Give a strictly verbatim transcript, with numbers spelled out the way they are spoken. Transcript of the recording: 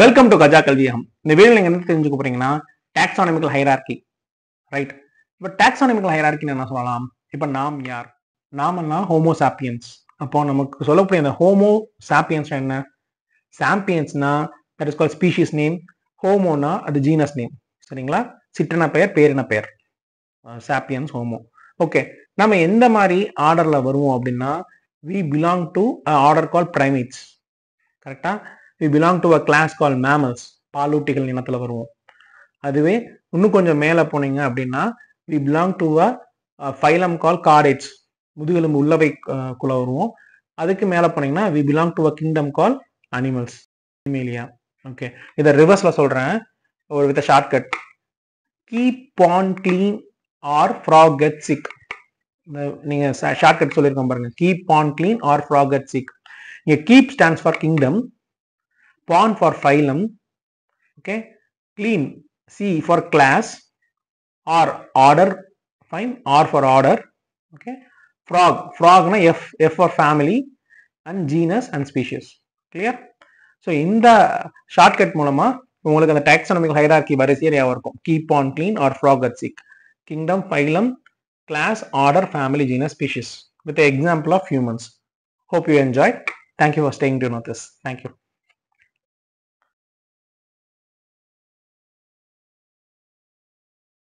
Welcome to கஜாகல்வியம். இந்த வீடியோல நீங்க என்ன தெரிஞ்சுக்க போறீங்கன்னா டாக்ஸானமிக்கல் ஹையரார்க்கி, ரைட்? இப்போ டாக்ஸானமிக்கல் ஹையரார்க்கின்னு என்ன சொல்லலாம்? இப்போ நாம் யார்? நாமன்னா ஹோமோ சாப்பியன்ஸ். அப்போ நமக்கு சொல்லக்கூடிய அந்த ஹோமோ சாப்பியன்ஸ் என்ன? சாம்பியன்ஸ்னா that is call species name, ஹோமோனா அது ஜீனஸ் நேம், சரிங்களா? சிற்றன பெயர், பேரின பெயர், சாப்பியன்ஸ் ஹோமோ. ஓகே, நம்ம எந்த மாதிரி ஆர்டர்ல வருவோம் அப்படின்னா we belong to an order called primates, correct-ஆ? We belong to a class called mammals, பாலூட்டிகள் இனத்துல வருவோம். அதுவே இன்னும் கொஞ்சம் மேல போனீங்க அப்படின்னா we belong to a phylum called chordates, முதுகெலும்பு உள்ளவை குல வருவோம். அதுக்கு மேல போனீங்கன்னா we belong to a kingdom called animals, animalia. Okay, இதை ரிவர்ஸ்ல சொல்றேன் ஒரு வித shortcut. keep pond clean or frog gets sick. நீங்க ஷார்ட்கட் சொல்லியிருக்கோம் பாருங்க, keep pond clean or frog cut sick. இங்க keep stands for kingdom, pond for phylum, okay, clean C for class, or order, fine or for order, okay, frog ஃப்ராக்னா F, F for family, and genus and species. Clear? So இந்த shortcut மூலமா உங்களுக்கு அந்த taxonomical hierarchy வரிசையாக இருக்கும். Keep pond clean or frog cut sick, kingdom, phylum, class, order, family, genus, species, with the example of humans. Hope you enjoyed. Thank you for staying tuned with us. Thank you.